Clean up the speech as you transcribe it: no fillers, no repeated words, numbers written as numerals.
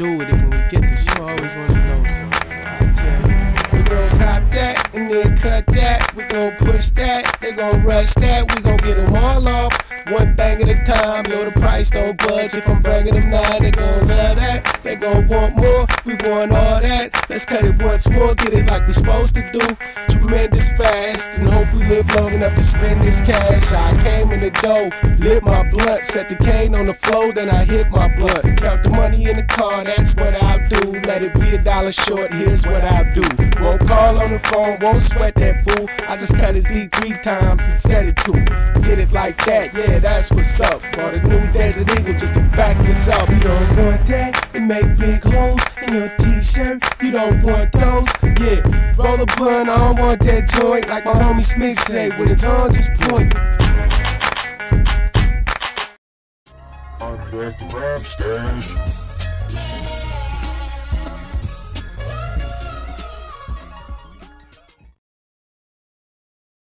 do with it when we get this. You always wanna know something. I tell you, we gon' pop that and then cut that. We gon' push that, they gon' rush that. We gon' get them all off, one thing at a time. Yo, the price don't budge. If I'm bringing them nine, they gon' love that. They gon' want more. We want all that. Let's cut it once more. Get it like we supposed to do. Tremendous fast, and hope we live long enough to spend this cash. I came in the dough, lit my blunt, set the cane on the floor, then I hit my blunt. Count the money in the car, that's what I'll do. Let it be $1 short, here's what I'll do. Won't call on the phone, won't sweat that fool. I just cut his D 3 times instead of 2. Get it like that, yeah, that's what's up. Bought a new Desert Eagle just to back this up. You don't want that, it make big holes in your t-shirt, you don't want those. Yeah, roll a blunt, I don't want that joint. Like my homie Smith say, when it's on, just point. I'm TheRapStash.